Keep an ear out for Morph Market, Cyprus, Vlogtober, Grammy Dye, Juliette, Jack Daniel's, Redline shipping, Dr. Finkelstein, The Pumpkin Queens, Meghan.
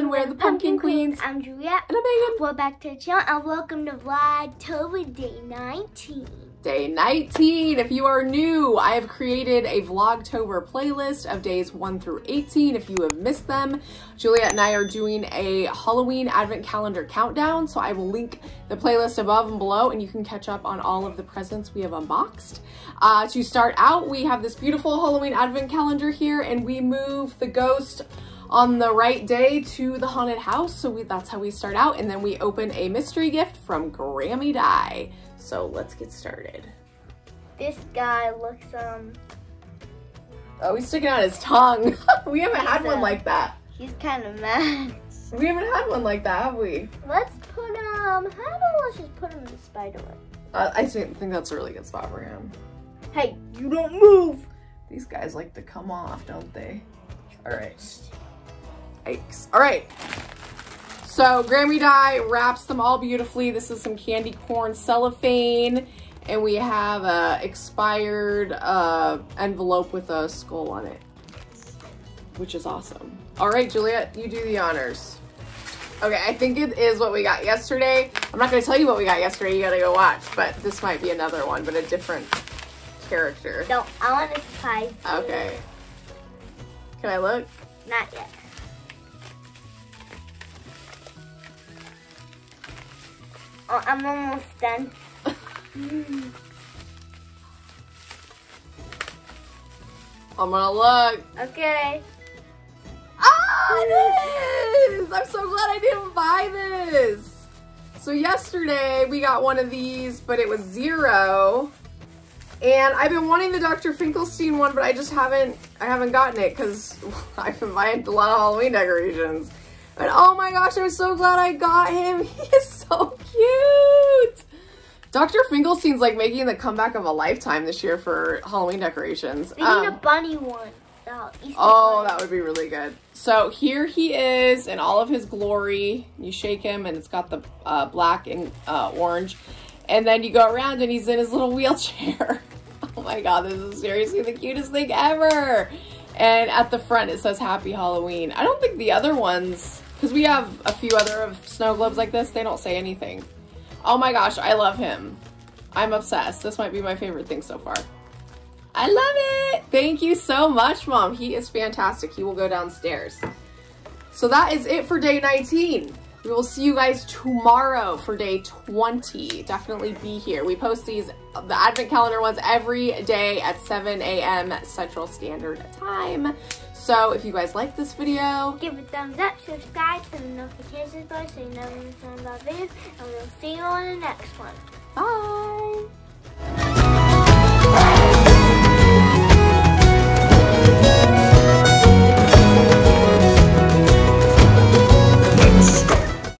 We're the Pumpkin Queens. I'm Juliette. And I'm Megan. We're back to the channel and welcome to Vlogtober Day 19. Day 19. If you are new, I have created a Vlogtober playlist of days 1 through 18 if you have missed them. Juliette and I are doing a Halloween Advent Calendar countdown, so I will link the playlist above and below and you can catch up on all of the presents we have unboxed. To start out, we have this beautiful Halloween Advent Calendar here, and we move the ghost on the right day to the haunted house, so that's how we start out, and then we open a mystery gift from Grammy Dye. So let's get started. This guy looks oh, he's sticking out his tongue. We haven't had one like that. He's kind of mad. We haven't had one like that, have we? Let's put let's just put him in the spider web. I think that's a really good spot for him. Hey, you don't move. These guys like to come off, don't they? All right. All right, so Grammy Dye wraps them all beautifully. This is some candy corn cellophane, and we have a expired envelope with a skull on it, which is awesome. All right, Juliette, you do the honors. Okay, I think it is what we got yesterday. I'm not gonna tell you what we got yesterday, you gotta go watch, but this might be another one, but a different character. No, I want to surprise you. Okay. Can I look? Not yet. Oh, I'm almost done. I'm gonna look. Okay. Ah, it is! I'm so glad I didn't buy this. So yesterday we got one of these, but it was $0. And I've been wanting the Dr. Finkelstein one, but I haven't gotten it because I've been buying a lot of Halloween decorations. But oh my gosh, I'm so glad I got him. He is so cute. Dr. Finkelstein's like making the comeback of a lifetime this year for Halloween decorations. We need a bunny one. Oh, that would be really good. So here he is in all of his glory. You shake him and it's got the black and orange. And then you go around and he's in his little wheelchair. Oh my God, this is seriously the cutest thing ever. And at the front it says Happy Halloween. I don't think the other ones, because we have a few other snow globes like this, they don't say anything. Oh my gosh, I love him. I'm obsessed. This might be my favorite thing so far. I love it. Thank you so much, Mom. He is fantastic. He will go downstairs. So that is it for day 19. We will see you guys tomorrow for day 20. Definitely be here. We post these, the Advent Calendar ones, every day at 7 a.m. Central Standard Time. So if you guys like this video, give it a thumbs up, subscribe, turn the notifications on so you never miss one of our videos, and we'll see you on the next one. Bye!